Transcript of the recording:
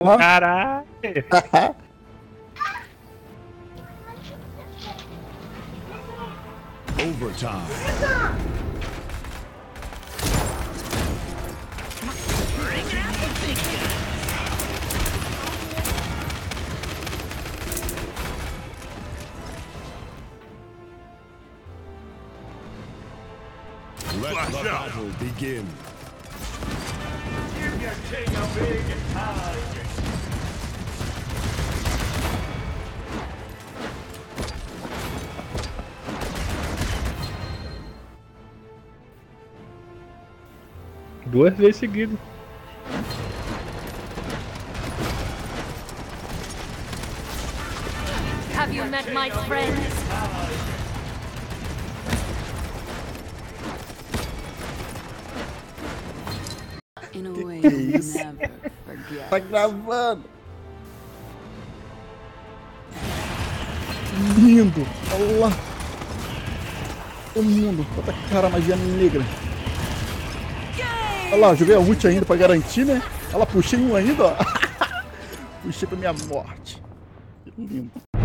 Caralho! Overtime. Let the battle begin. Give your king a big hug. Duas vezes seguido. Have you met my friends? In a way you never forget. Tá gravando. Lindo. Olha lá. O mundo. Quanta cara, magia negra. Olha lá, joguei a ult ainda pra garantir, né? Olha lá, puxei um ainda, ó. Puxei pra minha morte. Que lindo.